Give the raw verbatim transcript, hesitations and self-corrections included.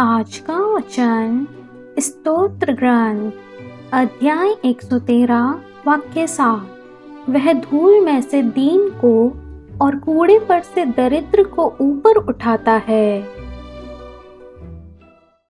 आज का वचन स्तोत्र ग्रंथ अध्याय एक सौ तेरह वाक्य सात। वह धूल में से दीन को और कूड़े पर से दरिद्र को ऊपर उठाता है।